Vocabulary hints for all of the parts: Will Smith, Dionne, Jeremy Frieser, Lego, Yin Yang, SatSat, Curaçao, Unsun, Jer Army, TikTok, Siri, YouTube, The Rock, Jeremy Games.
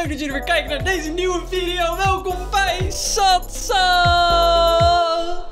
leuk dat jullie weer kijken naar deze nieuwe video. Welkom bij SatSat!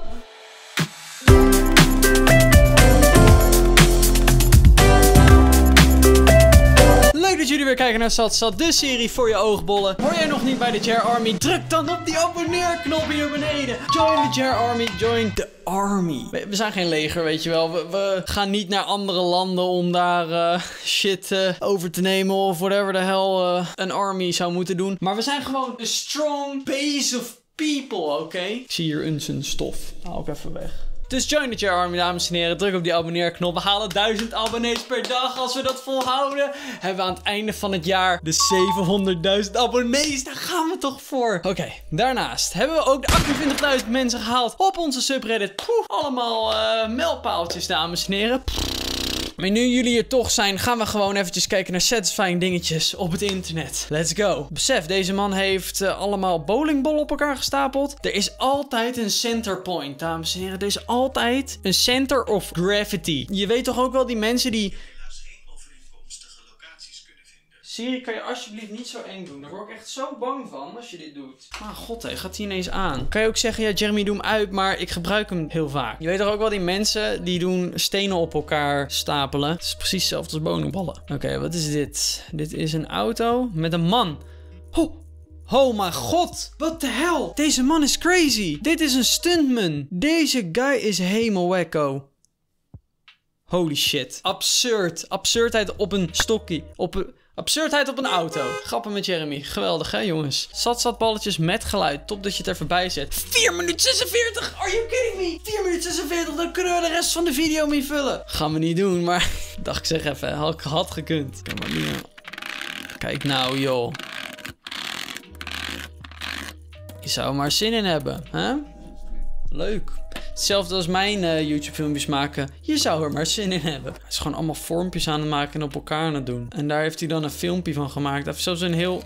Leuk dat jullie weer kijken naar SatSat, de serie voor je oogbollen. Hoor jij nog niet bij de Jer Army? Druk dan op die abonneerknop hier beneden. Join de Jer Army, join de Army. We zijn geen leger, weet je wel. We gaan niet naar andere landen om daar shit over te nemen of whatever the hell een army zou moeten doen. Maar we zijn gewoon een strong base of people, oké? Ik zie hier Unsun stof. Haal ik even weg. Dus join the Jer Army, dames en heren. Druk op die abonneerknop. We halen 1000 abonnees per dag. Als we dat volhouden, hebben we aan het einde van het jaar de 700.000 abonnees. Daar gaan we toch voor. Oké, daarnaast hebben we ook de 28.000 mensen gehaald op onze subreddit. Poeh, allemaal mijlpaaltjes, dames en heren. Maar nu jullie er toch zijn, gaan we gewoon eventjes kijken naar satisfying dingetjes op het internet. Let's go. Besef, deze man heeft allemaal bowlingbollen op elkaar gestapeld. Er is altijd een center point, dames en heren. Er is altijd een center of gravity. Je weet toch ook wel die mensen die... Siri, kan je alsjeblieft niet zo eng doen. Daar word ik echt zo bang van als je dit doet. Maar god, hé, gaat hij ineens aan. Kan je ook zeggen, ja, Jeremy, doe hem uit, maar ik gebruik hem heel vaak. Je weet toch ook wel die mensen die doen stenen op elkaar stapelen. Het is precies hetzelfde als bonenballen. Oké, wat is dit? Dit is een auto met een man. Ho! Oh mijn god, wat de hel? Deze man is crazy. Dit is een stuntman. Deze guy is helemaal wacko. Holy shit. Absurd. Absurdheid op een stokje. Absurdheid op een auto. Grappen met Jeremy. Geweldig, hè, jongens? Satsat balletjes met geluid. Top dat je het er voorbij zet. 4 minuten 46. Are you kidding me? 4 minuten 46. Dan kunnen we de rest van de video mee vullen. Gaan we niet doen, maar... dacht ik zeg even. Had gekund. Kan maar niet. Kijk nou, joh. Je zou er maar zin in hebben, hè? Leuk. Hetzelfde als mijn YouTube filmpjes maken. Je zou er maar zin in hebben. Hij is gewoon allemaal vormpjes aan het maken en op elkaar aan het doen. En daar heeft hij dan een filmpje van gemaakt. Hij heeft zelfs een heel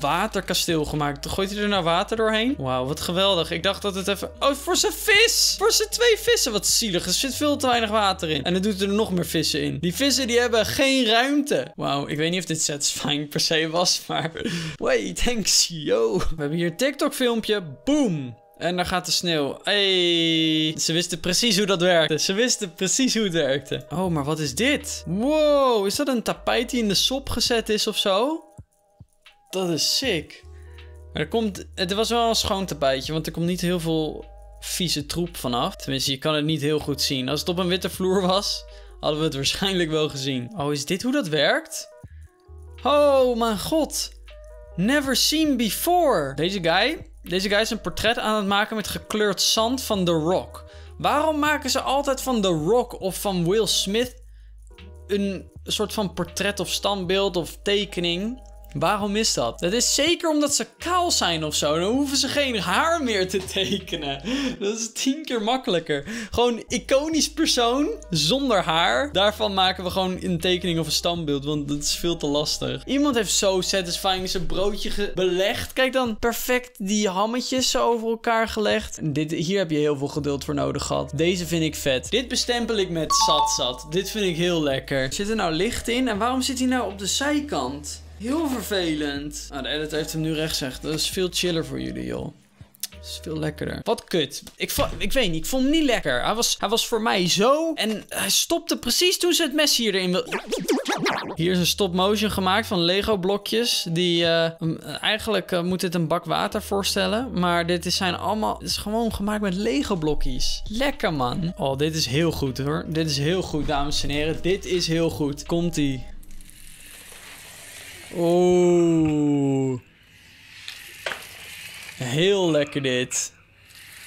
waterkasteel gemaakt. Gooit hij er nou water doorheen? Wauw, wat geweldig. Ik dacht dat het even... Oh, voor zijn vis! Voor zijn 2 vissen! Wat zielig. Er zit veel te weinig water in. En dan doet er nog meer vissen in. Die vissen die hebben geen ruimte. Wauw, ik weet niet of dit satisfying per se was, maar... Wait, thanks, yo. We hebben hier een TikTok filmpje. Boom! En daar gaat de sneeuw. Hey. Ze wisten precies hoe dat werkte. Oh, maar wat is dit? Wow, is dat een tapijt die in de sop gezet is of zo? Dat is sick. Maar er komt... Het was wel een schoon tapijtje, want er komt niet heel veel vieze troep vanaf. Tenminste, je kan het niet heel goed zien. Als het op een witte vloer was, hadden we het waarschijnlijk wel gezien. Oh, is dit hoe dat werkt? Oh, mijn god. Never seen before. Deze guy is een portret aan het maken met gekleurd zand van The Rock. Waarom maken ze altijd van The Rock of van Will Smith een soort van portret of standbeeld of tekening? Waarom is dat? Dat is zeker omdat ze kaal zijn of zo. Dan hoeven ze geen haar meer te tekenen. Dat is 10 keer makkelijker. Gewoon iconisch persoon zonder haar. Daarvan maken we gewoon een tekening of een standbeeld. Want dat is veel te lastig. Iemand heeft zo satisfying zijn broodje belegd. Kijk dan. Perfect die hammetjes zo over elkaar gelegd. Hier heb je heel veel geduld voor nodig gehad. Deze vind ik vet. Dit bestempel ik met SatSat. Dit vind ik heel lekker. Zit er nou licht in? En waarom zit hij nou op de zijkant? Heel vervelend. Nou, de editor heeft hem nu recht gezegd. Dat is veel chiller voor jullie, joh. Dat is veel lekkerder. Wat kut. Ik weet niet. Ik vond hem niet lekker. Hij was voor mij zo. En hij stopte precies toen ze het mes hierin wilde. Hier is een stop-motion gemaakt van Lego-blokjes. Die eigenlijk moet dit een bak water voorstellen. Maar dit is gewoon gemaakt met Lego-blokjes. Lekker, man. Oh, dit is heel goed, hoor. Dit is heel goed, dames en heren. Dit is heel goed. Komt-ie. Oeh. Heel lekker dit.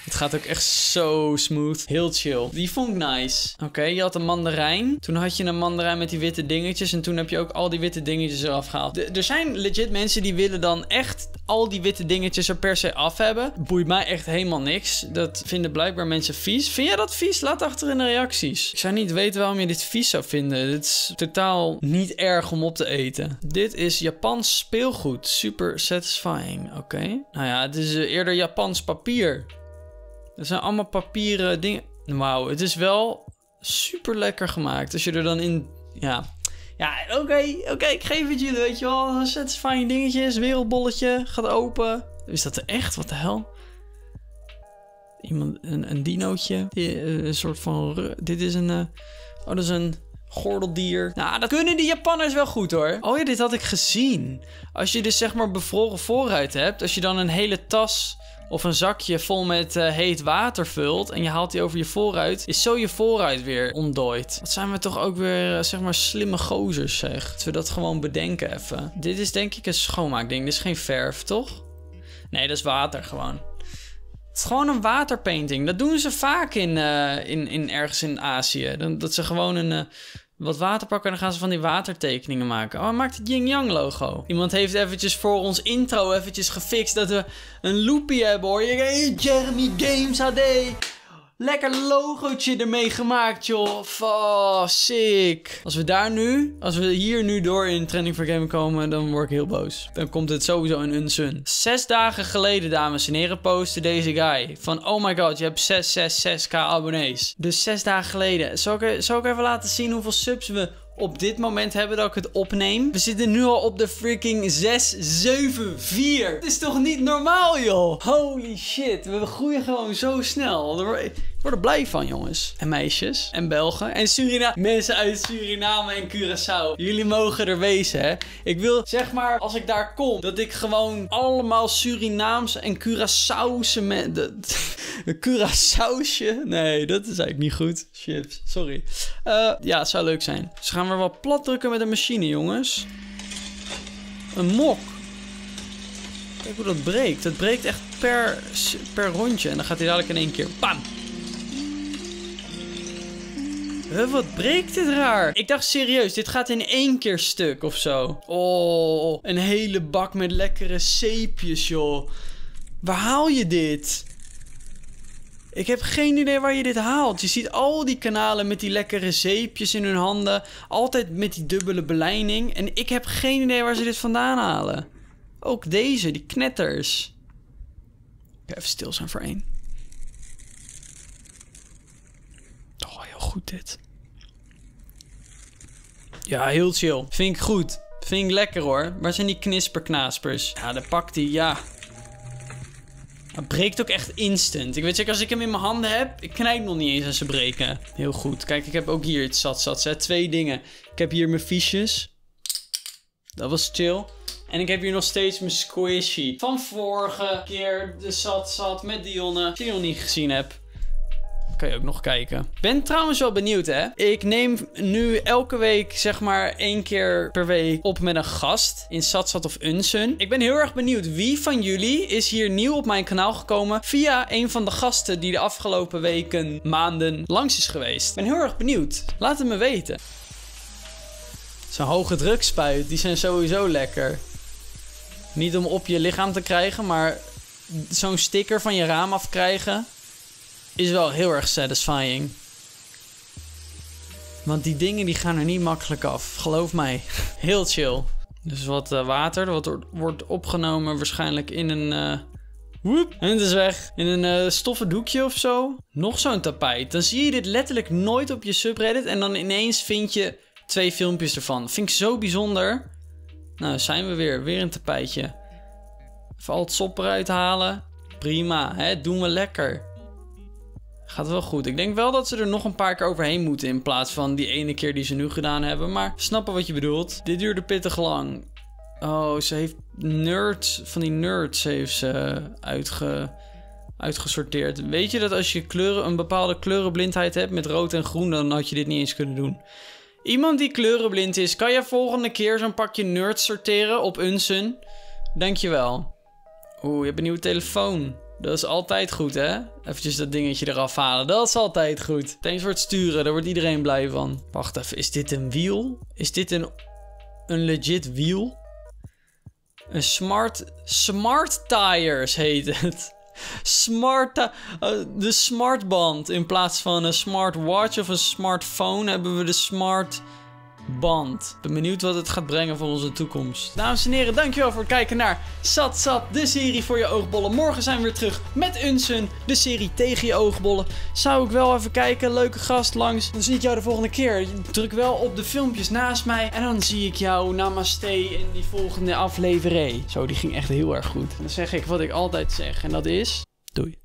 Het gaat ook echt zo smooth. Heel chill. Die vond ik nice. Oké, je had een mandarijn. Toen had je een mandarijn met die witte dingetjes. En toen heb je ook al die witte dingetjes eraf gehaald. Er zijn legit mensen die willen dan echt al die witte dingetjes er per se af hebben. Boeit mij echt helemaal niks. Dat vinden blijkbaar mensen vies. Vind jij dat vies? Laat achter in de reacties. Ik zou niet weten waarom je dit vies zou vinden. Dit is totaal niet erg om op te eten. Dit is Japans speelgoed. Super satisfying. Oké. Nou ja, het is eerder Japans papier. Dat zijn allemaal papieren dingen. Wauw, het is wel super lekker gemaakt. Als je er dan in... Ja, Ja, oké, ik geef het jullie, weet je wel. Satisfying dingetjes, wereldbolletje, gaat open. Is dat echt? Wat de hel? Iemand, een dinootje. Een soort van... Dit is een... oh, dat is een... gordeldier. Nou, dat kunnen die Japanners wel goed hoor. Oh ja, dit had ik gezien. Als je dus zeg maar bevroren voorruit hebt, als je dan een hele tas of een zakje vol met heet water vult en je haalt die over je voorruit, is zo je voorruit weer ontdooid. Wat zijn we toch ook weer zeg maar slimme gozers zeg. Dat we dat gewoon bedenken even. Dit is denk ik een schoonmaakding. Dit is geen verf, toch? Nee, dat is water gewoon. Het is gewoon een waterpainting. Dat doen ze vaak in ergens in Azië. Dat ze gewoon een... wat water pakken en dan gaan ze van die watertekeningen maken. Oh, hij maakt het Yin Yang logo. Iemand heeft eventjes voor ons intro eventjes gefixt dat we een loopie hebben hoor. Hey, Jeremy Games HD. Lekker logootje ermee gemaakt joh. Oh, sick. Als we daar nu, als we hier nu door in Trending for Game komen, dan word ik heel boos. Dan komt het sowieso in Unsun. 6 dagen geleden, dames en heren, postte deze guy van oh my god, je hebt 666k abonnees. Dus 6 dagen geleden. Zal ik even laten zien hoeveel subs we op dit moment hebben dat ik het opneem? We zitten nu al op de freaking 674. Het is toch niet normaal, joh? Holy shit, we groeien gewoon zo snel. Ik word er blij van, jongens. En meisjes. En Belgen. En Suriname. Mensen uit Suriname en Curaçao. Jullie mogen er wezen, hè. Ik wil, zeg maar, als ik daar kom, dat ik gewoon allemaal Surinaamse en Curaçaose mensen... Curaçaosje? Nee, dat is eigenlijk niet goed. Chips, sorry. Ja, het zou leuk zijn. Dus gaan we wat plat drukken met een machine, jongens. Een mok. Kijk hoe dat breekt. Dat breekt echt per rondje. En dan gaat hij dadelijk in één keer... Bam! Wat breekt dit raar? Ik dacht serieus, dit gaat in één keer stuk of zo. Oh, een hele bak met lekkere zeepjes, joh. Waar haal je dit? Ik heb geen idee waar je dit haalt. Je ziet al die kanalen met die lekkere zeepjes in hun handen. Altijd met die dubbele belijning. En ik heb geen idee waar ze dit vandaan halen. Ook deze, die knetters. Even stil zijn voor één. Oh, heel goed dit. Ja, heel chill. Vind ik goed. Vind ik lekker hoor. Waar zijn die knisperknaspers? Ja, daar pakt hij. Ja. Het breekt ook echt instant. Ik weet zeker, als ik hem in mijn handen heb, ik knijp nog niet eens als ze breken. Heel goed. Kijk, ik heb ook hier het SatSat. 2 dingen. Ik heb hier mijn fiches. Dat was chill. En ik heb hier nog steeds mijn squishy. Van vorige keer de SatSat met Dionne. Die ik nog niet gezien heb. Kan je ook nog kijken. Ben trouwens wel benieuwd, hè. Ik neem nu elke week, zeg maar, 1 keer per week op met een gast. In SatSat of Unsun. Ik ben heel erg benieuwd wie van jullie is hier nieuw op mijn kanaal gekomen via een van de gasten die de afgelopen weken, maanden langs is geweest. Ik ben heel erg benieuwd. Laat het me weten. Zo'n hoge drukspuit, die zijn sowieso lekker. Niet om op je lichaam te krijgen, maar zo'n sticker van je raam afkrijgen... is wel heel erg satisfying. Want die dingen die gaan er niet makkelijk af. Geloof mij. Heel chill. Dus wat water. Wat wordt opgenomen waarschijnlijk in een... Woep. En het is weg. In een stoffen doekje of zo. Nog zo'n tapijt. Dan zie je dit letterlijk nooit op je subreddit. En dan ineens vind je 2 filmpjes ervan. Vind ik zo bijzonder. Nou, zijn we weer. Weer een tapijtje. Even al het sop eruit halen. Prima. Hè? Doen we lekker. Gaat wel goed. Ik denk wel dat ze er nog een paar keer overheen moeten in plaats van die ene keer die ze nu gedaan hebben. Maar snappen wat je bedoelt. Dit duurde pittig lang. Oh, ze heeft nerds, van die nerds heeft ze uitgesorteerd. Weet je dat als je een bepaalde kleurenblindheid hebt met rood en groen, dan had je dit niet eens kunnen doen. Iemand die kleurenblind is, kan jij volgende keer zo'n pakje nerds sorteren op Unsun? Dankjewel. Oeh, je hebt een nieuwe telefoon. Dat is altijd goed, hè? Eventjes dat dingetje eraf halen. Dat is altijd goed. Thanks voor het sturen. Daar wordt iedereen blij van. Wacht even. Is dit een wiel? Is dit een legit wiel? Een smart tires heet het. De smartband. In plaats van een smartwatch of een smartphone hebben we de smart band. Ben benieuwd wat het gaat brengen voor onze toekomst. Dames en heren, dankjewel voor het kijken naar SatSat, de serie voor je oogbollen. Morgen zijn we weer terug met Unsun, de serie tegen je oogbollen. Zou ik wel even kijken, leuke gast langs. Dan zie ik jou de volgende keer. Druk wel op de filmpjes naast mij en dan zie ik jou, namaste, in die volgende aflevering. Zo, die ging echt heel erg goed. Dan zeg ik wat ik altijd zeg en dat is... Doei.